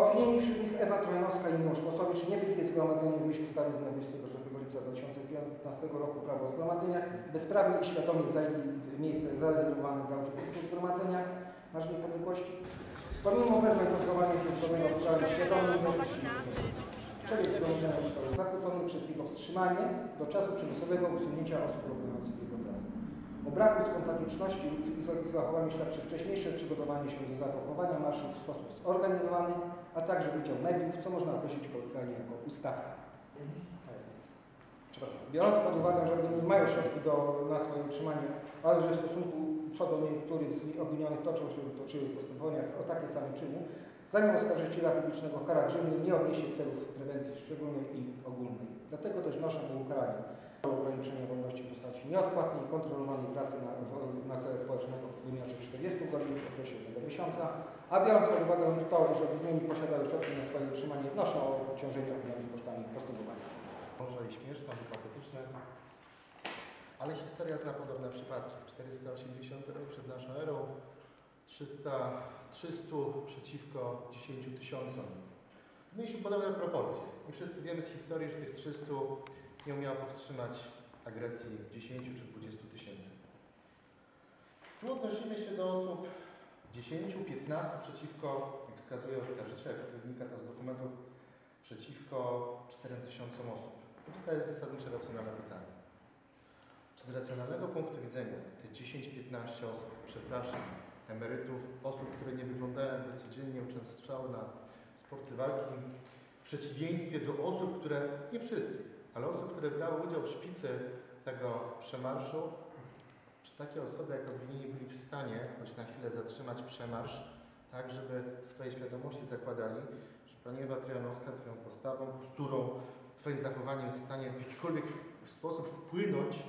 Opinię przyjmie Ewa Trojanowska i mąż Kosowicz nie byli zgromadzeni w myśl ustawy z dnia 24 lipca 2015 roku Prawo o zgromadzeniach. Bezprawnie i świadomie zajęli miejsce zarezerwowane dla uczestników zgromadzenia Marszu Niepodległości. Pomimo wezwań do zgromadzenia się zgodnego z prawem świadomym i nieopuścili. Przebieg zgromadzenia został zakłócony przez ich powstrzymanie do czasu przymusowego usunięcia osób robiących jego pracę. O braku spontaniczności w zachowaniu świadczy wcześniejsze przygotowanie się do zapakowania marszu w sposób zorganizowany, a także udział mediów, co można określić kolokwialnie jako ustawkę. Przepraszam. Biorąc pod uwagę, że nie mają środki na swoje utrzymanie, oraz że w stosunku co do niektórych z obwinionych toczyły postępowania o takie same czyny, zdaniem oskarżyciela publicznego kara grzywny nie odniesie celów prewencji szczególnej i ogólnej. Dlatego też wnoszę o ukaranie ograniczenia wolności w postaci nieodpłatnej, kontrolowanej pracy na cele społecznego w wymiarze 40 godzin w okresie jednego miesiąca, a biorąc pod uwagę to, że obwinieni posiadają środki na swoje utrzymanie, wnoszą o obciążenie obwinionych kosztami postępowania. Może i śmieszne, hipotetyczne, ale historia zna podobne przypadki. 480 rok przed naszą erą, 300 przeciwko 10 tysiącom. Mieliśmy podobne proporcje i wszyscy wiemy z historii, że tych 300 nie umiała powstrzymać agresji 10 czy 20 tysięcy. Tu odnosimy się do osób 10, 15 przeciwko, jak wskazuje oskarżyciel, jak wynika to z dokumentów, przeciwko 4000 osób. Powstaje zasadnicze racjonalne pytanie. Czy z racjonalnego punktu widzenia te 10-15 osób, przepraszam, emerytów, osób, które nie wyglądają, by codziennie uczęszczały na sporty walki, w przeciwieństwie do osób, które, nie wszystkie, ale osób, które brały udział w szpicy tego przemarszu, czy takie osoby, jak obwinieni, byli w stanie choć na chwilę zatrzymać przemarsz, tak żeby w swojej świadomości zakładali, że pani Ewa Trojanowska swoją postawą, posturą, swoim zachowaniem jest w stanie w jakikolwiek sposób wpłynąć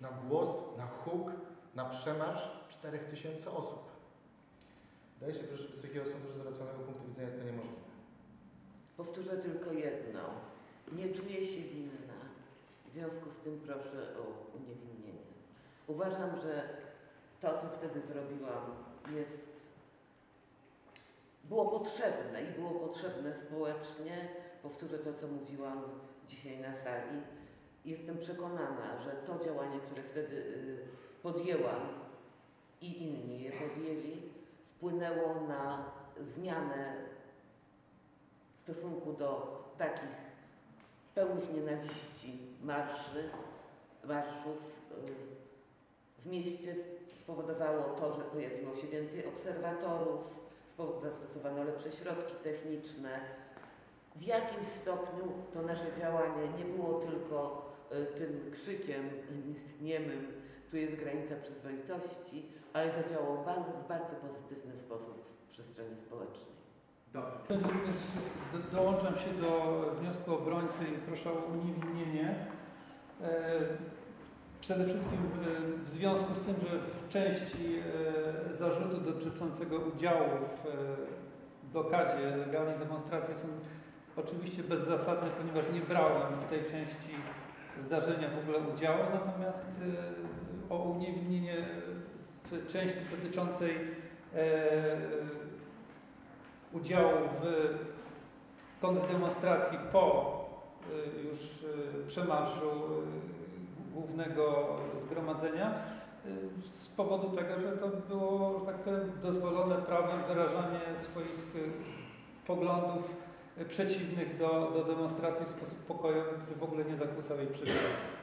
na głos, na huk, na przemarsz 4000 osób. Wydaje się, proszę Wysokiego Sądu, że z racjonalnego punktu widzenia jest to niemożliwe. Powtórzę tylko jedno. Nie czuję się winna. W związku z tym proszę o uniewinnienie. Uważam, że to, co wtedy zrobiłam, było potrzebne i było potrzebne społecznie. Powtórzę to, co mówiłam dzisiaj na sali. Jestem przekonana, że to działanie, które wtedy podjęłam i inni je podjęli, wpłynęło na zmianę w stosunku do takich pełnych nienawiści marszów w mieście. Spowodowało to, że pojawiło się więcej obserwatorów, zastosowano lepsze środki techniczne. W jakimś stopniu to nasze działanie nie było tylko tym krzykiem niemym, tu jest granica przyzwoitości, ale zadziałało w bardzo pozytywny sposób w przestrzeni społecznej. Dobrze. Również dołączam się do wniosku obrońcy i proszę o uniewinnienie. Przede wszystkim w związku z tym, że w części zarzutu dotyczącego udziału w blokadzie legalnej demonstracji są oczywiście bezzasadne, ponieważ nie brałem w tej części zdarzenia w ogóle udziału, natomiast o uniewinnienie w części dotyczącej udziału w kontrdemonstracji po już przemarszu głównego zgromadzenia z powodu tego, że to było, że tak powiem, dozwolone prawem wyrażanie swoich poglądów przeciwnych do demonstracji w sposób pokojowy, który w ogóle nie zakłócał jej przestrzeni.